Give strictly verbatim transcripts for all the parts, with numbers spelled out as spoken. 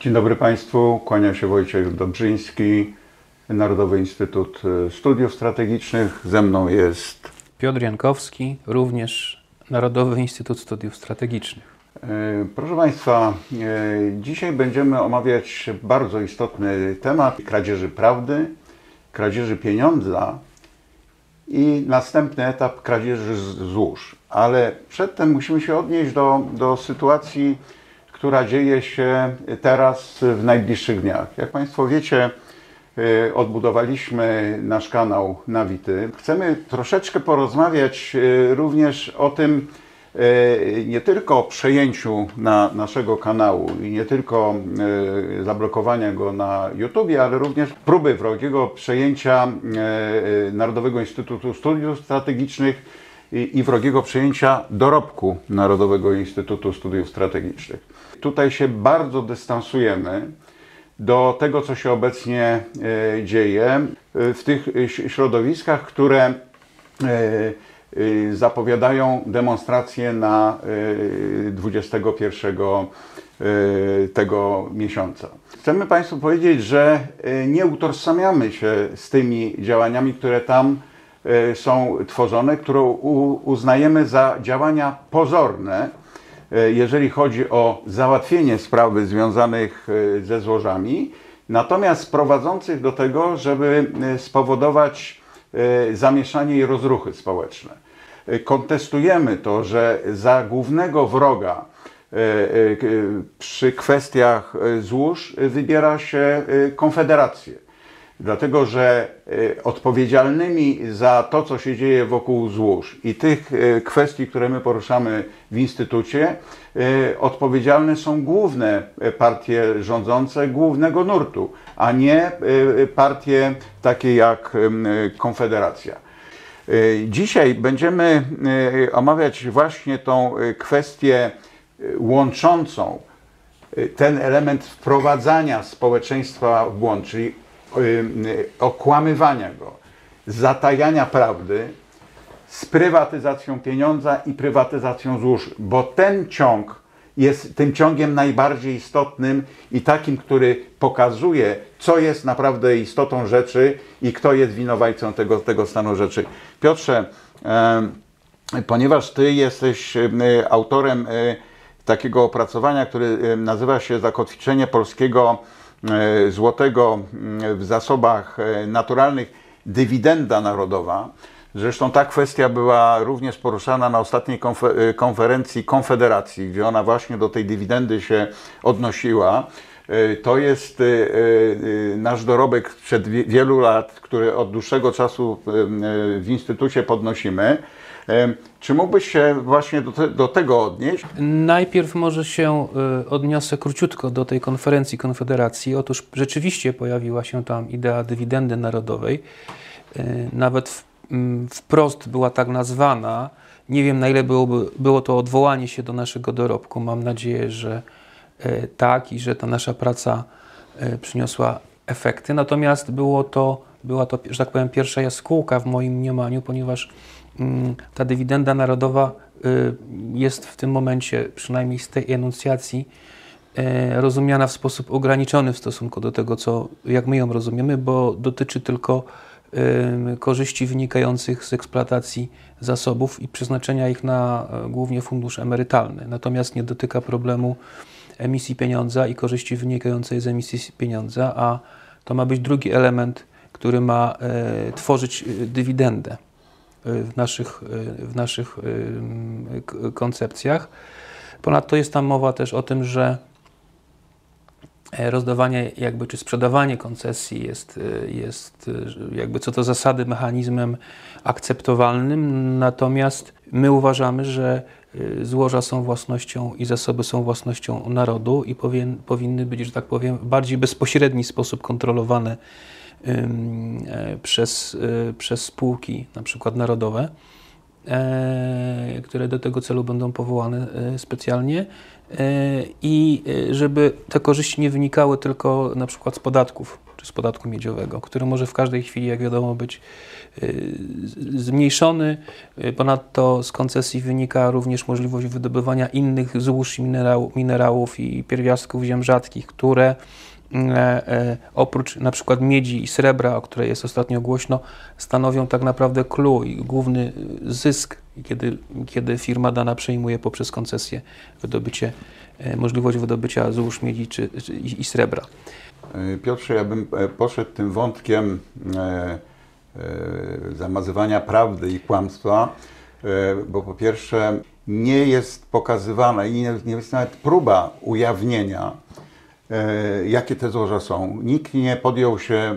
Dzień dobry Państwu, kłania się Wojciech Dobrzyński, Narodowy Instytut Studiów Strategicznych. Ze mną jest Piotr Jankowski, również Narodowy Instytut Studiów Strategicznych. Proszę Państwa, dzisiaj będziemy omawiać bardzo istotny temat kradzieży prawdy, kradzieży pieniądza i następny etap kradzieży złóż. Ale przedtem musimy się odnieść do, do sytuacji, która dzieje się teraz w najbliższych dniach. Jak Państwo wiecie, odbudowaliśmy nasz kanał Navity. Chcemy troszeczkę porozmawiać również o tym, nie tylko o przejęciu na naszego kanału i nie tylko zablokowania go na YouTubie, ale również próby wrogiego przejęcia Narodowego Instytutu Studiów Strategicznych i wrogiego przejęcia dorobku Narodowego Instytutu Studiów Strategicznych. Tutaj się bardzo dystansujemy do tego, co się obecnie dzieje w tych środowiskach, które zapowiadają demonstracje na dwudziestego pierwszego tego miesiąca. Chcemy Państwu powiedzieć, że nie utożsamiamy się z tymi działaniami, które tam są tworzone, które uznajemy za działania pozorne, jeżeli chodzi o załatwienie sprawy związanych ze złożami, natomiast prowadzących do tego, żeby spowodować zamieszanie i rozruchy społeczne. Kontestujemy to, że za głównego wroga przy kwestiach złóż wybiera się Konfederację. Dlatego, że odpowiedzialnymi za to, co się dzieje wokół złóż i tych kwestii, które my poruszamy w Instytucie, odpowiedzialne są główne partie rządzące głównego nurtu, a nie partie takie jak Konfederacja. Dzisiaj będziemy omawiać właśnie tą kwestię łączącą ten element wprowadzania społeczeństwa w błąd, czyli okłamywania go, zatajania prawdy z prywatyzacją pieniądza i prywatyzacją złóż, bo ten ciąg jest tym ciągiem najbardziej istotnym i takim, który pokazuje, co jest naprawdę istotą rzeczy i kto jest winowajcą tego, tego stanu rzeczy. Piotrze, e, ponieważ Ty jesteś e, autorem e, takiego opracowania, które e, nazywa się Zakotwiczenie Polskiego złotego w zasobach naturalnych dywidenda narodowa. Zresztą ta kwestia była również poruszana na ostatniej konferencji Konfederacji, gdzie ona właśnie do tej dywidendy się odnosiła. To jest nasz dorobek sprzed wielu lat, który od dłuższego czasu w Instytucie podnosimy. Czy mógłbyś się właśnie do, te, do tego odnieść? Najpierw może się odniosę króciutko do tej konferencji Konfederacji. Otóż rzeczywiście pojawiła się tam idea dywidendy narodowej. Nawet wprost była tak nazwana. Nie wiem, na ile byłoby, było to odwołanie się do naszego dorobku. Mam nadzieję, że tak i że ta nasza praca przyniosła efekty. Natomiast było to, była to, że tak powiem, pierwsza jaskółka w moim mniemaniu, ponieważ ta dywidenda narodowa jest w tym momencie, przynajmniej z tej enuncjacji, rozumiana w sposób ograniczony w stosunku do tego, co, jak my ją rozumiemy, bo dotyczy tylko korzyści wynikających z eksploatacji zasobów i przeznaczenia ich na głównie fundusz emerytalny. Natomiast nie dotyka problemu emisji pieniądza i korzyści wynikającej z emisji pieniądza, a to ma być drugi element, który ma tworzyć dywidendę w naszych, w naszych koncepcjach. Ponadto jest tam mowa też o tym, że rozdawanie jakby, czy sprzedawanie koncesji jest, jest jakby co do zasady mechanizmem akceptowalnym, natomiast my uważamy, że złoża są własnością i zasoby są własnością narodu i powin, powinny być, że tak powiem, w bardziej bezpośredni sposób kontrolowane Przez, przez spółki, na przykład narodowe, e, które do tego celu będą powołane e, specjalnie e, i żeby te korzyści nie wynikały tylko na przykład z podatków, czy z podatku miedziowego, który może w każdej chwili, jak wiadomo, być e, zmniejszony. Ponadto z koncesji wynika również możliwość wydobywania innych złóż, minerał, minerałów i pierwiastków ziem rzadkich, które oprócz na przykład miedzi i srebra, o której jest ostatnio głośno, stanowią tak naprawdę clue i główny zysk, kiedy, kiedy firma dana przejmuje poprzez koncesję wydobycie, możliwość wydobycia złóż miedzi czy, czy, i srebra. Piotrze, ja bym poszedł tym wątkiem zamazywania prawdy i kłamstwa, bo po pierwsze nie jest pokazywana i nie jest nawet próba ujawnienia, jakie te złoża są. Nikt nie podjął się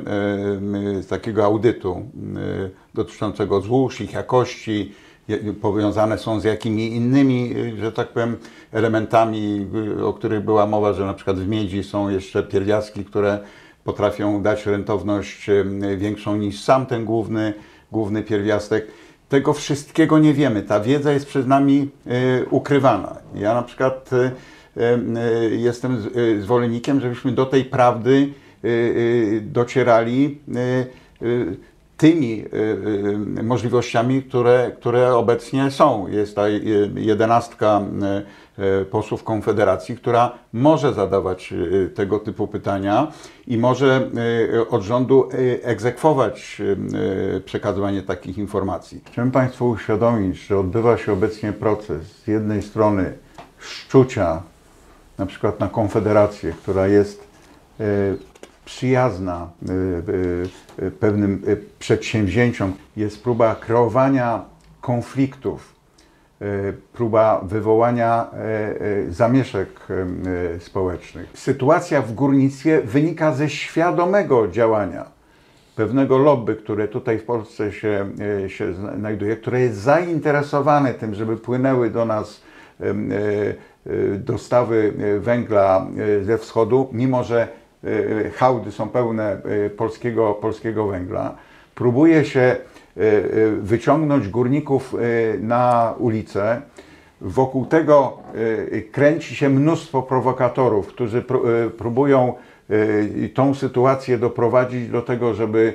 takiego audytu dotyczącego złóż, ich jakości, powiązane są z jakimi innymi, że tak powiem, elementami, o których była mowa, że na przykład w miedzi są jeszcze pierwiastki, które potrafią dać rentowność większą niż sam ten główny, główny pierwiastek. Tego wszystkiego nie wiemy. Ta wiedza jest przed nami ukrywana. Ja na przykład jestem zwolennikiem, żebyśmy do tej prawdy docierali tymi możliwościami, które, które obecnie są. Jest ta jedenastka posłów Konfederacji, która może zadawać tego typu pytania i może od rządu egzekwować przekazywanie takich informacji. Chciałem Państwu uświadomić, że odbywa się obecnie proces z jednej strony szczucia na przykład na Konfederację, która jest e, przyjazna e, e, pewnym e, przedsięwzięciom. Jest próba kreowania konfliktów, e, próba wywołania e, e, zamieszek e, społecznych. Sytuacja w górnictwie wynika ze świadomego działania pewnego lobby, które tutaj w Polsce się, e, się znajduje, które jest zainteresowane tym, żeby płynęły do nas dostawy węgla ze wschodu, mimo że hałdy są pełne polskiego, polskiego węgla. Próbuje się wyciągnąć górników na ulicę. Wokół tego kręci się mnóstwo prowokatorów, którzy próbują tą sytuację doprowadzić do tego, żeby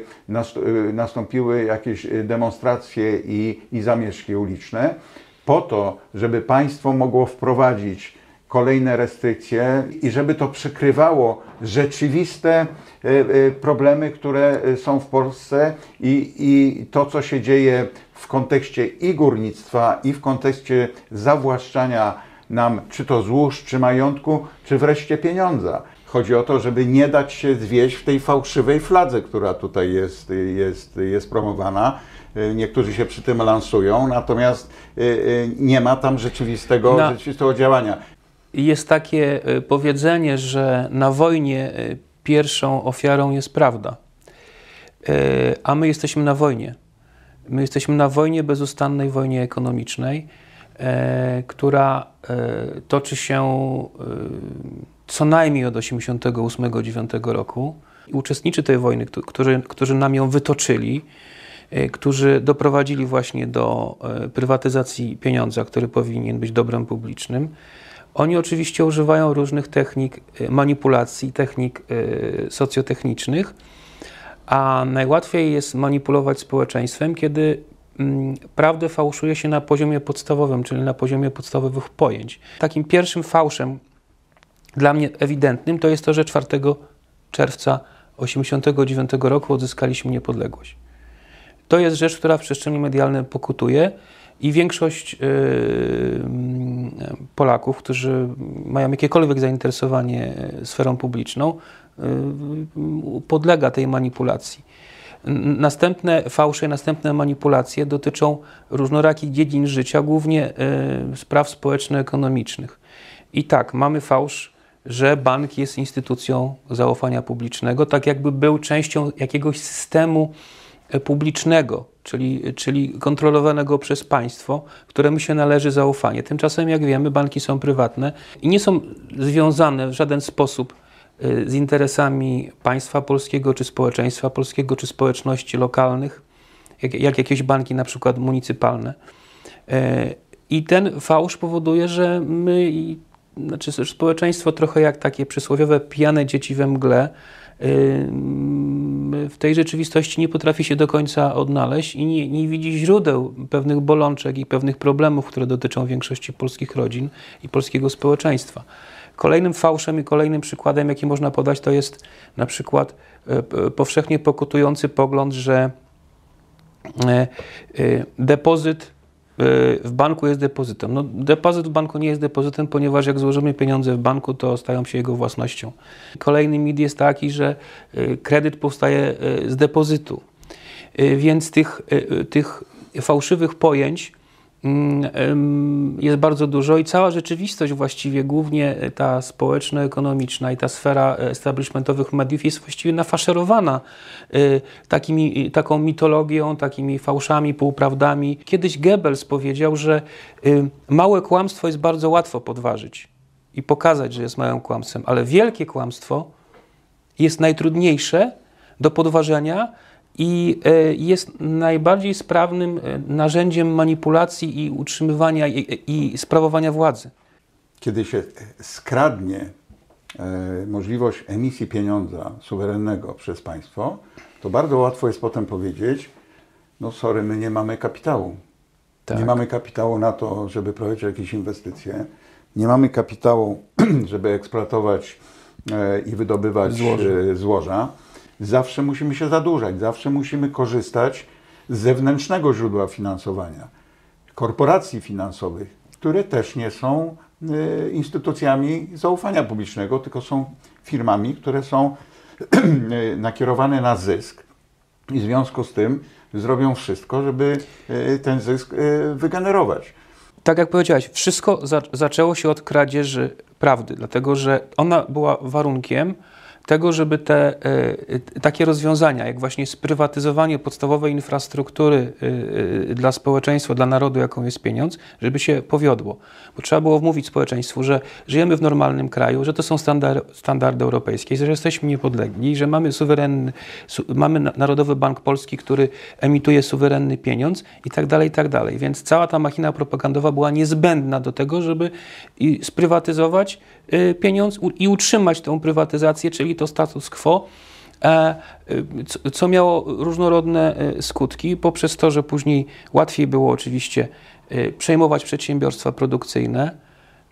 nastąpiły jakieś demonstracje i, i zamieszki uliczne, po to, żeby państwo mogło wprowadzić kolejne restrykcje i żeby to przykrywało rzeczywiste problemy, które są w Polsce i, i to, co się dzieje w kontekście i górnictwa, i w kontekście zawłaszczania nam czy to złóż, czy majątku, czy wreszcie pieniądza. Chodzi o to, żeby nie dać się zwieść w tej fałszywej fladze, która tutaj jest, jest, jest promowana. Niektórzy się przy tym lansują, natomiast nie ma tam rzeczywistego, na, rzeczywistego działania. Jest takie powiedzenie, że na wojnie pierwszą ofiarą jest prawda, a my jesteśmy na wojnie. My jesteśmy na wojnie, bezustannej wojnie ekonomicznej, która toczy się co najmniej od osiemdziesiątego ósmego do dziewięćdziesiątego dziewiątego roku. Uczestnicy tej wojny, którzy, którzy nam ją wytoczyli, którzy doprowadzili właśnie do prywatyzacji pieniądza, który powinien być dobrem publicznym. Oni oczywiście używają różnych technik manipulacji, technik socjotechnicznych, a najłatwiej jest manipulować społeczeństwem, kiedy prawdę fałszuje się na poziomie podstawowym, czyli na poziomie podstawowych pojęć. Takim pierwszym fałszem dla mnie ewidentnym to jest to, że czwartego czerwca tysiąc dziewięćset osiemdziesiątego dziewiątego roku odzyskaliśmy niepodległość. To jest rzecz, która w przestrzeni medialnej pokutuje i większość yy, Polaków, którzy mają jakiekolwiek zainteresowanie sferą publiczną, yy, podlega tej manipulacji. Następne fałsze, następne manipulacje dotyczą różnorakich dziedzin życia, głównie yy, spraw społeczno-ekonomicznych. I tak, mamy fałsz, że bank jest instytucją zaufania publicznego, tak jakby był częścią jakiegoś systemu publicznego, czyli, czyli kontrolowanego przez państwo, któremu się należy zaufanie. Tymczasem, jak wiemy, banki są prywatne i nie są związane w żaden sposób z interesami państwa polskiego, czy społeczeństwa polskiego, czy społeczności lokalnych, jak, jak jakieś banki na przykład municypalne. I ten fałsz powoduje, że my, znaczy społeczeństwo trochę jak takie przysłowiowe pijane dzieci we mgle, w tej rzeczywistości nie potrafi się do końca odnaleźć i nie, nie widzi źródeł pewnych bolączek i pewnych problemów, które dotyczą większości polskich rodzin i polskiego społeczeństwa. Kolejnym fałszem i kolejnym przykładem, jaki można podać, to jest na przykład powszechnie pokutujący pogląd, że depozyt w banku jest depozytem. No, depozyt w banku nie jest depozytem, ponieważ jak złożymy pieniądze w banku, to stają się jego własnością. Kolejny mit jest taki, że kredyt powstaje z depozytu. Więc tych, tych fałszywych pojęć jest bardzo dużo i cała rzeczywistość właściwie, głównie ta społeczno-ekonomiczna i ta sfera establishmentowych mediów jest właściwie nafaszerowana takimi, taką mitologią, takimi fałszami, półprawdami. Kiedyś Goebbels powiedział, że małe kłamstwo jest bardzo łatwo podważyć i pokazać, że jest małym kłamstwem, ale wielkie kłamstwo jest najtrudniejsze do podważenia i jest najbardziej sprawnym narzędziem manipulacji i utrzymywania i, i sprawowania władzy. Kiedy się skradnie możliwość emisji pieniądza suwerennego przez państwo, to bardzo łatwo jest potem powiedzieć, no sorry, my nie mamy kapitału. Tak. Nie mamy kapitału na to, żeby prowadzić jakieś inwestycje, nie mamy kapitału, żeby eksploatować i wydobywać złoże. złoża. Zawsze musimy się zadłużać, zawsze musimy korzystać z zewnętrznego źródła finansowania, korporacji finansowych, które też nie są instytucjami zaufania publicznego, tylko są firmami, które są nakierowane na zysk i w związku z tym zrobią wszystko, żeby ten zysk wygenerować. Tak jak powiedziałeś, wszystko za- zaczęło się od kradzieży prawdy, dlatego że ona była warunkiem tego, żeby te y, takie rozwiązania, jak właśnie sprywatyzowanie podstawowej infrastruktury y, y, dla społeczeństwa, dla narodu, jaką jest pieniądz, żeby się powiodło. Bo trzeba było wmówić społeczeństwu, że żyjemy w normalnym kraju, że to są standard, standardy europejskie, że jesteśmy niepodlegli, że mamy suwerenny, su, mamy Narodowy Bank Polski, który emituje suwerenny pieniądz i tak dalej, i tak dalej. Więc cała ta machina propagandowa była niezbędna do tego, żeby i sprywatyzować y, pieniądz u, i utrzymać tą prywatyzację, czyli to status quo, co miało różnorodne skutki poprzez to, że później łatwiej było oczywiście przejmować przedsiębiorstwa produkcyjne,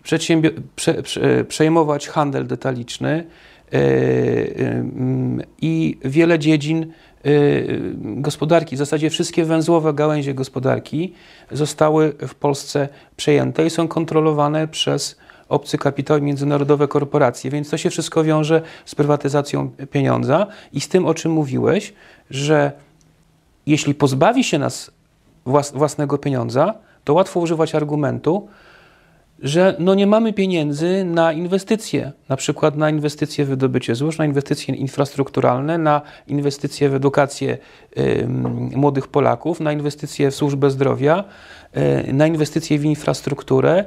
przedsiębior- prze- prze- przejmować handel detaliczny i wiele dziedzin gospodarki, w zasadzie wszystkie węzłowe gałęzie gospodarki zostały w Polsce przejęte i są kontrolowane przez obcy kapitał i międzynarodowe korporacje, więc to się wszystko wiąże z prywatyzacją pieniądza i z tym, o czym mówiłeś, że jeśli pozbawi się nas własnego pieniądza, to łatwo używać argumentu, że no nie mamy pieniędzy na inwestycje, na przykład na inwestycje w wydobycie złóż, na inwestycje infrastrukturalne, na inwestycje w edukację y, młodych Polaków, na inwestycje w służbę zdrowia, y, na inwestycje w infrastrukturę,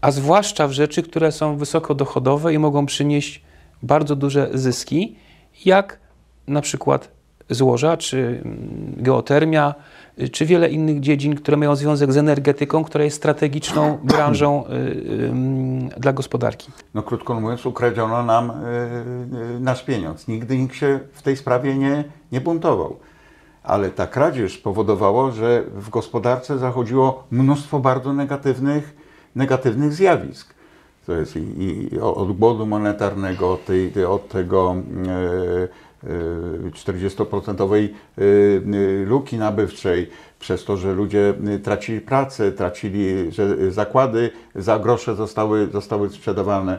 a zwłaszcza w rzeczy, które są wysokodochodowe i mogą przynieść bardzo duże zyski, jak na przykład złoża, czy geotermia, czy wiele innych dziedzin, które mają związek z energetyką, która jest strategiczną branżą y, y, dla gospodarki. No krótko mówiąc, ukradziono nam y, y, nasz pieniądz. Nigdy nikt się w tej sprawie nie, nie buntował. Ale ta kradzież powodowała, że w gospodarce zachodziło mnóstwo bardzo negatywnych negatywnych zjawisk. To jest i, i od głodu monetarnego, od, tej, od tego czterdziestoprocentowej luki nabywczej, przez to, że ludzie tracili pracę, tracili, że zakłady za grosze zostały, zostały sprzedawane,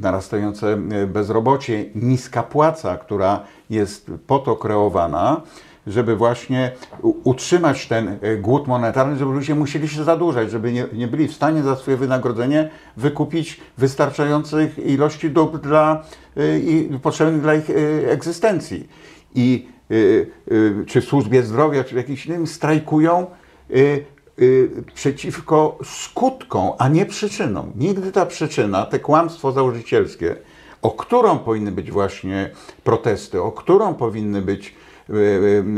narastające bezrobocie, niska płaca, która jest po to kreowana, żeby właśnie utrzymać ten głód monetarny, żeby ludzie musieli się zadłużać, żeby nie, nie byli w stanie za swoje wynagrodzenie wykupić wystarczających ilości dóbr dla, y, potrzebnych dla ich y, egzystencji. I y, y, czy w służbie zdrowia, czy w jakimś innym strajkują y, y, przeciwko skutkom, a nie przyczynom. Nigdy ta przyczyna, te kłamstwo założycielskie, o którą powinny być właśnie protesty, o którą powinny być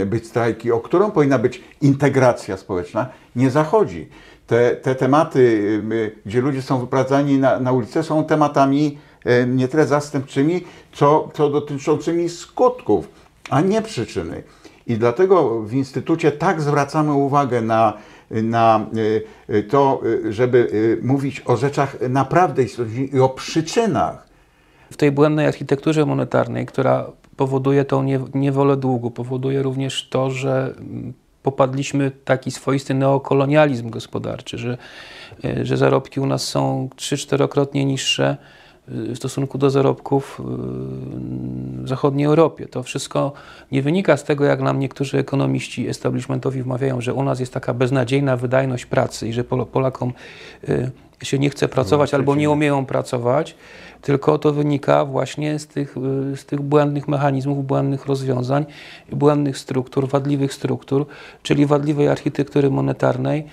być strajki, o którą powinna być integracja społeczna, nie zachodzi. Te, te tematy, gdzie ludzie są wyprowadzani na, na ulicę, są tematami nie tyle zastępczymi, co, co dotyczącymi skutków, a nie przyczyny. I dlatego w Instytucie tak zwracamy uwagę na, na to, żeby mówić o rzeczach naprawdę istotnych i o przyczynach. W tej błędnej architekturze monetarnej, która powoduje tą niewolę długu, powoduje również to, że popadliśmy w taki swoisty neokolonializm gospodarczy, że, że zarobki u nas są trzy-czterokrotnie niższe w stosunku do zarobków w zachodniej Europie. To wszystko nie wynika z tego, jak nam niektórzy ekonomiści establishmentowi wmawiają, że u nas jest taka beznadziejna wydajność pracy i że Polakom się nie chce pracować albo nie umieją pracować, tylko to wynika właśnie z tych, z tych błędnych mechanizmów, błędnych rozwiązań, błędnych struktur, wadliwych struktur, czyli wadliwej architektury monetarnej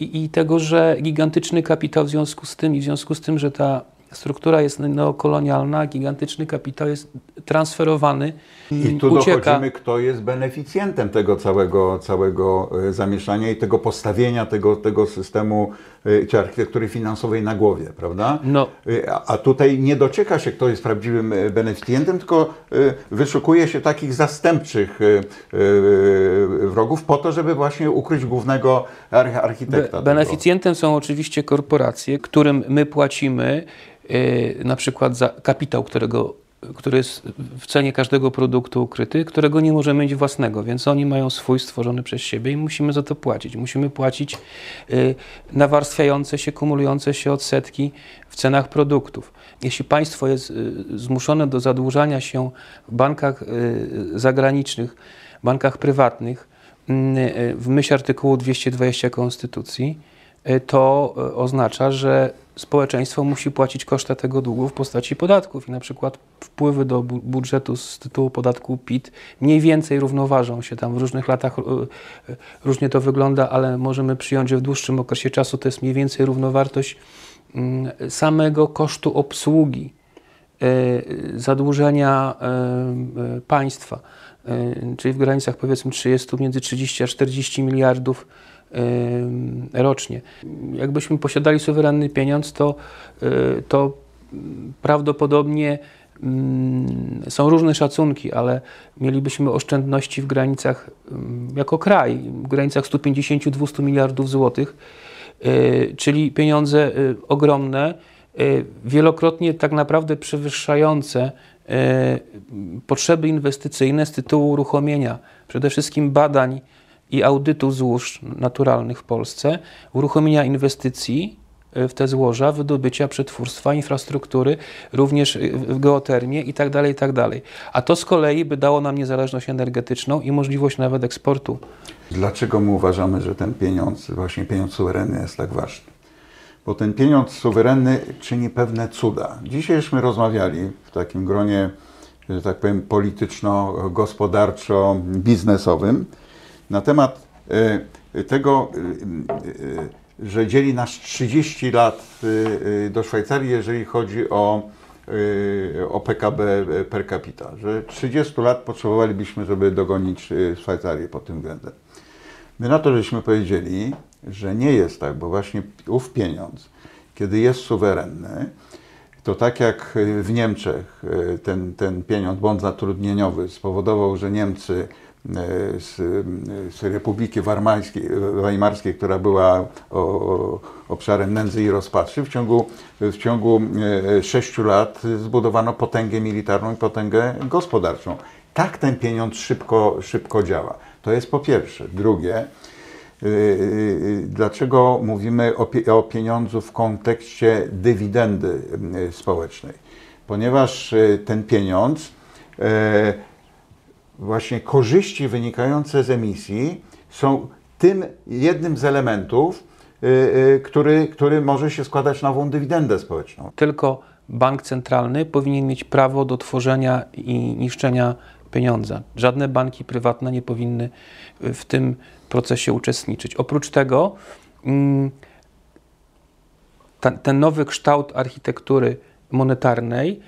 i, i tego, że gigantyczny kapitał w związku z tym i w związku z tym, że ta struktura jest neokolonialna, gigantyczny kapitał jest transferowany, ucieka. I tu dochodzimy, kto jest beneficjentem tego całego, całego zamieszania i tego postawienia tego, tego systemu czy architektury finansowej na głowie, prawda? No. A tutaj nie docieka się, kto jest prawdziwym beneficjentem, tylko wyszukuje się takich zastępczych wrogów po to, żeby właśnie ukryć głównego architekta. Be beneficjentem są oczywiście korporacje, którym my płacimy Yy, na przykład za kapitał, którego, który jest w cenie każdego produktu ukryty, którego nie możemy mieć własnego, więc oni mają swój stworzony przez siebie i musimy za to płacić. Musimy płacić yy, nawarstwiające się, kumulujące się odsetki w cenach produktów. Jeśli państwo jest yy, zmuszone do zadłużania się w bankach yy, zagranicznych, bankach prywatnych, yy, w myśl artykułu dwieście dwadzieścia Konstytucji, to oznacza, że społeczeństwo musi płacić koszty tego długu w postaci podatków i na przykład wpływy do budżetu z tytułu podatku PIT mniej więcej równoważą się tam w różnych latach, różnie to wygląda, ale możemy przyjąć, że w dłuższym okresie czasu to jest mniej więcej równowartość samego kosztu obsługi zadłużenia państwa, czyli w granicach powiedzmy trzydziestu, między trzydziestu a czterdziestu miliardów rocznie. Jakbyśmy posiadali suwerenny pieniądz, to, to prawdopodobnie są różne szacunki, ale mielibyśmy oszczędności w granicach, jako kraj, w granicach stu pięćdziesięciu do dwustu miliardów złotych, czyli pieniądze ogromne, wielokrotnie tak naprawdę przewyższające potrzeby inwestycyjne z tytułu uruchomienia przede wszystkim badań i audytu złóż naturalnych w Polsce, uruchomienia inwestycji w te złoża, wydobycia, przetwórstwa, infrastruktury, również w geotermię i tak dalej, i tak dalej. A to z kolei by dało nam niezależność energetyczną i możliwość nawet eksportu. Dlaczego my uważamy, że ten pieniądz, właśnie pieniądz suwerenny jest tak ważny? Bo ten pieniądz suwerenny czyni pewne cuda. Dzisiajśmy rozmawiali w takim gronie, że tak powiem, polityczno-gospodarczo-biznesowym, na temat tego, że dzieli nas trzydzieści lat do Szwajcarii, jeżeli chodzi o, o P K B per capita, że trzydziestu lat potrzebowalibyśmy, żeby dogonić Szwajcarię pod tym względem. My na to żeśmy powiedzieli, że nie jest tak, bo właśnie ów pieniądz, kiedy jest suwerenny, to tak jak w Niemczech ten, ten pieniądz, bon zatrudnieniowy spowodował, że Niemcy Z, z Republiki Weimarskiej, która była o, o, obszarem nędzy i rozpaczy, w ciągu, w ciągu sześciu lat zbudowano potęgę militarną i potęgę gospodarczą. Tak ten pieniądz szybko, szybko działa. To jest po pierwsze. Drugie, dlaczego mówimy o, o pieniądzu w kontekście dywidendy społecznej? Ponieważ ten pieniądz właśnie korzyści wynikające z emisji są tym jednym z elementów, który, który może się składać na nową dywidendę społeczną. Tylko bank centralny powinien mieć prawo do tworzenia i niszczenia pieniądza. Żadne banki prywatne nie powinny w tym procesie uczestniczyć. Oprócz tego ten nowy kształt architektury monetarnej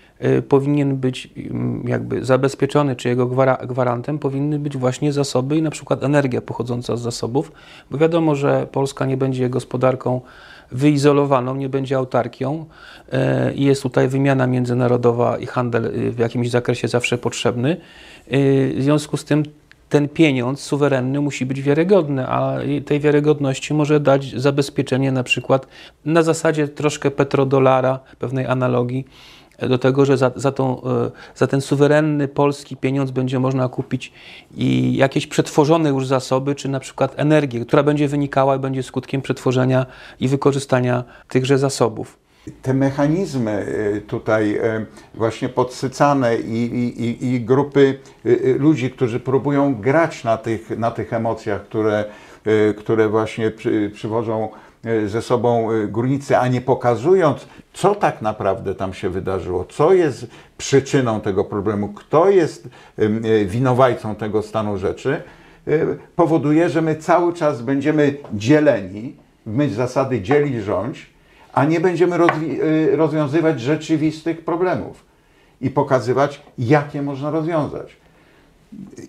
powinien być jakby zabezpieczony, czy jego gwarantem powinny być właśnie zasoby i na przykład energia pochodząca z zasobów, bo wiadomo, że Polska nie będzie gospodarką wyizolowaną, nie będzie autarkią i jest tutaj wymiana międzynarodowa i handel w jakimś zakresie zawsze potrzebny. W związku z tym ten pieniądz suwerenny musi być wiarygodny, a tej wiarygodności może dać zabezpieczenie na przykład na zasadzie troszkę petrodolara, pewnej analogii do tego, że za, za, tą, za ten suwerenny polski pieniądz będzie można kupić i jakieś przetworzone już zasoby, czy na przykład energię, która będzie wynikała i będzie skutkiem przetworzenia i wykorzystania tychże zasobów. Te mechanizmy tutaj właśnie podsycane i, i, i grupy ludzi, którzy próbują grać na tych, na tych emocjach, które, które właśnie przy, przywożą ze sobą górnicy, a nie pokazując, co tak naprawdę tam się wydarzyło, co jest przyczyną tego problemu, kto jest winowajcą tego stanu rzeczy, powoduje, że my cały czas będziemy dzieleni, w myśl zasady dzieli rządź, a nie będziemy rozwiązywać rzeczywistych problemów i pokazywać, jakie można rozwiązać.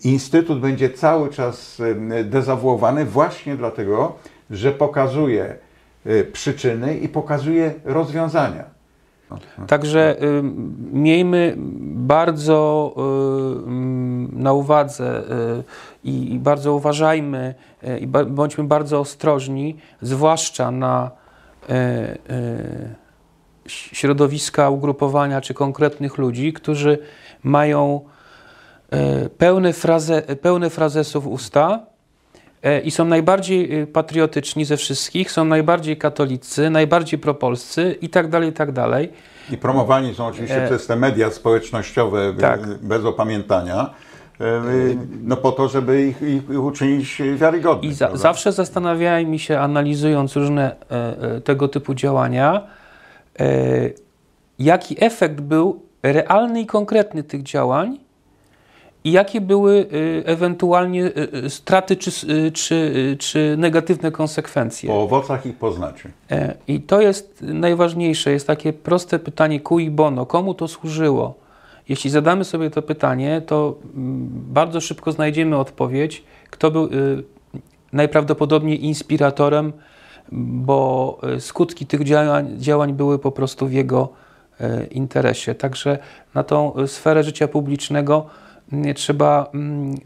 Instytut będzie cały czas dezawuowany właśnie dlatego, że pokazuje przyczyny i pokazuje rozwiązania. Także y, miejmy bardzo y, na uwadze y, i bardzo uważajmy y, i bądźmy bardzo ostrożni, zwłaszcza na E, e, środowiska, ugrupowania czy konkretnych ludzi, którzy mają e, pełne, fraze, pełne frazesów usta e, i są najbardziej patriotyczni ze wszystkich, są najbardziej katolicy, najbardziej propolscy i tak dalej, i tak dalej. I promowani są oczywiście e, przez te media społecznościowe tak. bez opamiętania. No po to, żeby ich, ich uczynić wiarygodnymi. I za, zawsze zastanawiałem mi się, analizując różne e, tego typu działania, e, jaki efekt był realny i konkretny tych działań i jakie były e, ewentualnie e, straty czy, e, czy, czy negatywne konsekwencje. Po owocach ich poznacie. E, I to jest najważniejsze, jest takie proste pytanie cui bono, komu to służyło? Jeśli zadamy sobie to pytanie, to bardzo szybko znajdziemy odpowiedź, kto był y, najprawdopodobniej inspiratorem, bo skutki tych działań, działań były po prostu w jego y, interesie. Także na tą sferę życia publicznego y, trzeba y, y,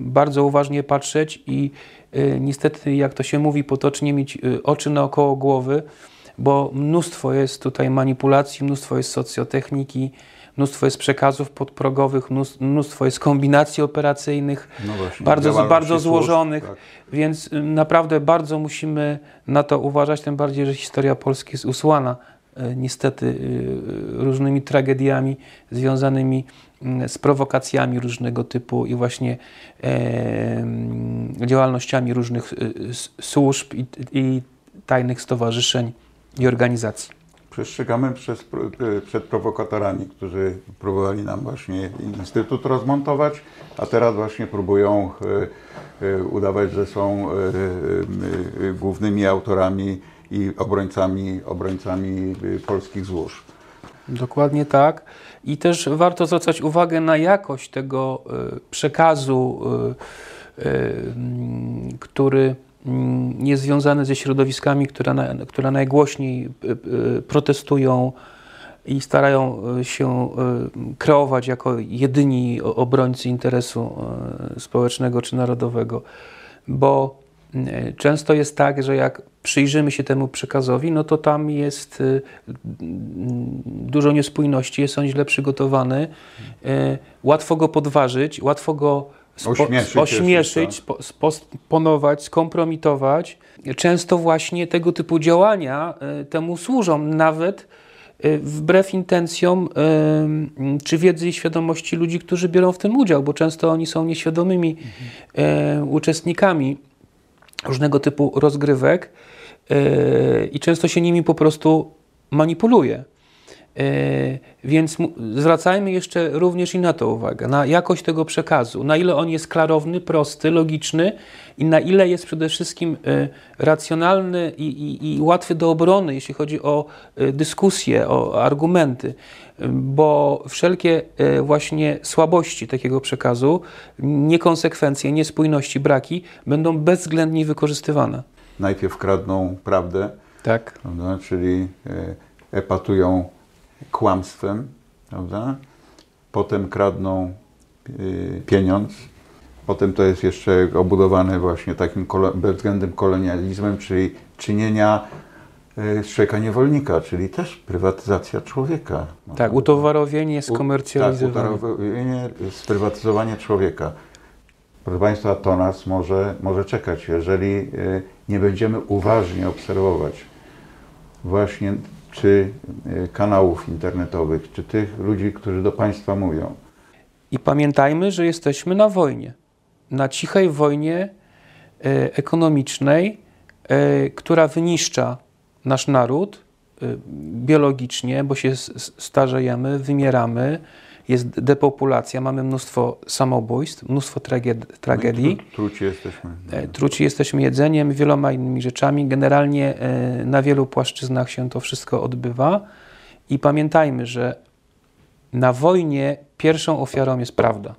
bardzo uważnie patrzeć i y, niestety, jak to się mówi potocznie, mieć y, oczy naokoło głowy, bo mnóstwo jest tutaj manipulacji, mnóstwo jest socjotechniki, mnóstwo jest przekazów podprogowych, mnóstwo jest kombinacji operacyjnych, no właśnie, bardzo, bardzo złożonych, tak. Więc naprawdę bardzo musimy na to uważać, tym bardziej, że historia Polski jest usłana niestety różnymi tragediami związanymi z prowokacjami różnego typu i właśnie działalnościami różnych służb i, i tajnych stowarzyszeń i organizacji. Przestrzegamy przez, przed prowokatorami, którzy próbowali nam właśnie Instytut rozmontować, a teraz właśnie próbują udawać, że są głównymi autorami i obrońcami, obrońcami polskich złóż. Dokładnie tak. I też warto zwracać uwagę na jakość tego przekazu, który jest związane ze środowiskami, które, na, które najgłośniej protestują i starają się kreować jako jedyni obrońcy interesu społecznego czy narodowego. Bo często jest tak, że jak przyjrzymy się temu przekazowi, no to tam jest dużo niespójności, jest on źle przygotowany, łatwo go podważyć, łatwo go Spo, ośmieszyć, ośmieszyć spo, sponować, skompromitować. Często właśnie tego typu działania y, temu służą, nawet y, wbrew intencjom y, czy wiedzy i świadomości ludzi, którzy biorą w tym udział, bo często oni są nieświadomymi mhm. y, uczestnikami różnego typu rozgrywek y, i często się nimi po prostu manipuluje. Więc zwracajmy jeszcze również i na to uwagę, na jakość tego przekazu, na ile on jest klarowny, prosty, logiczny i na ile jest przede wszystkim racjonalny i, i, i łatwy do obrony, jeśli chodzi o dyskusję, o argumenty, bo wszelkie właśnie słabości takiego przekazu, niekonsekwencje, niespójności, braki będą bezwzględnie wykorzystywane. Najpierw kradną prawdę, tak. Prawda? Czyli epatują kłamstwem, prawda? Potem kradną pieniądz, potem to jest jeszcze obudowane właśnie takim bezwzględnym kolonializmem, czyli czynienia z człowieka niewolnika, czyli też prywatyzacja człowieka. Tak, utowarowienie, skomercjalizowanie. Tak, utowarowienie, sprywatyzowanie człowieka. Proszę Państwa, to nas może, może czekać, jeżeli nie będziemy uważnie obserwować właśnie czy kanałów internetowych, czy tych ludzi, którzy do Państwa mówią. I pamiętajmy, że jesteśmy na wojnie. Na cichej wojnie ekonomicznej, która wyniszcza nasz naród biologicznie, bo się starzejemy, wymieramy, jest depopulacja, mamy mnóstwo samobójstw, mnóstwo tragedii. Tru, truci jesteśmy. Truci jesteśmy jedzeniem, wieloma innymi rzeczami. Generalnie na wielu płaszczyznach się to wszystko odbywa. I pamiętajmy, że na wojnie pierwszą ofiarą jest prawda.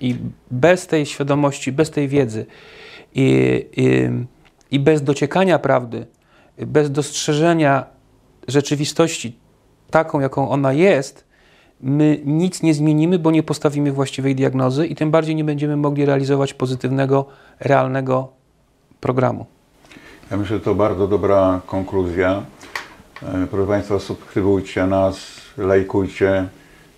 I bez tej świadomości, bez tej wiedzy i, i, i bez dociekania prawdy, bez dostrzeżenia rzeczywistości taką, jaką ona jest, my nic nie zmienimy, bo nie postawimy właściwej diagnozy i tym bardziej nie będziemy mogli realizować pozytywnego, realnego programu. Ja myślę, że to bardzo dobra konkluzja. Proszę Państwa, subskrybujcie nas, lajkujcie,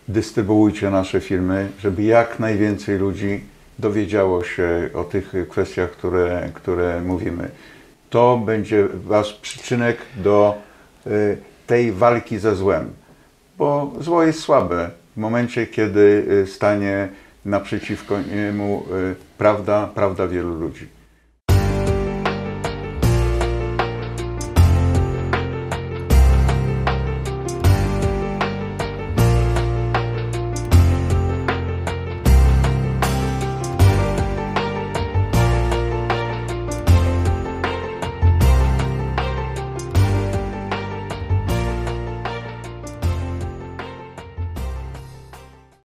dystrybuujcie nasze filmy, żeby jak najwięcej ludzi dowiedziało się o tych kwestiach, które, które mówimy. To będzie Wasz przyczynek do tej walki ze złem. Bo zło jest słabe. W momencie, kiedy stanie naprzeciwko niemu prawda, prawda wielu ludzi.